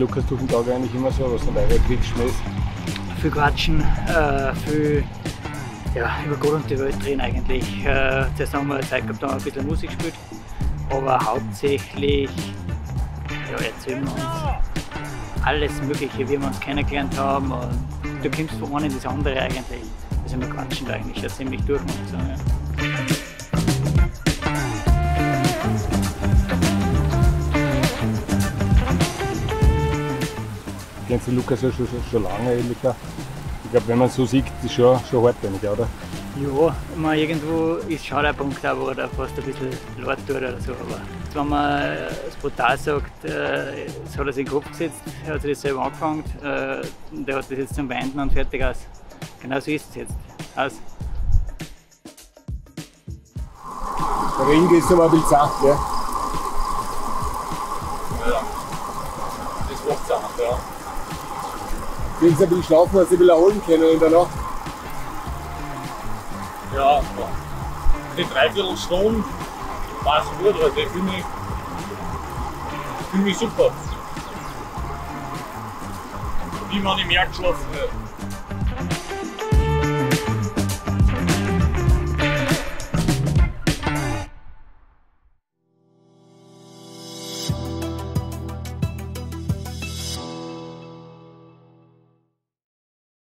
Lukas durch den Tag eigentlich immer so, was dann eigentlich wegschmeißt. Viel quatschen, viel über Gott und die Welt drehen eigentlich. Zuerst haben wir Zeit gehabt, da haben wir ein bisschen Musik gespielt, aber hauptsächlich erzählen wir uns alles Mögliche, wie wir uns kennengelernt haben. Und du kommst von einem ins andere eigentlich. Also wir quatschen da eigentlich schon ziemlich durch, muss ich sagen. Ich kenne den Lukas ja schon lange eigentlich. Ich glaube, wenn man es so sieht, ist es schon hartbeinig, oder? Ja, man irgendwo ist schon der Punkt, wo er fast ein bisschen leid tut oder so. Aber wenn man es brutal sagt, es hat er sich in den Kopf gesetzt, er hat sich das selber angefangen, der hat das jetzt zum Wenden und fertig aus. Genau so ist es jetzt. Aus. Der Ring ist aber ein bisschen zart, gell? Ja, das macht es auch, ja. Wenn sie ein bisschen schlafen, dass sie wieder holen können in der Nacht. Ja, die Dreiviertelstunde war es gut, also ich fühle mich super. Wie man im Jahr geschlafen hat.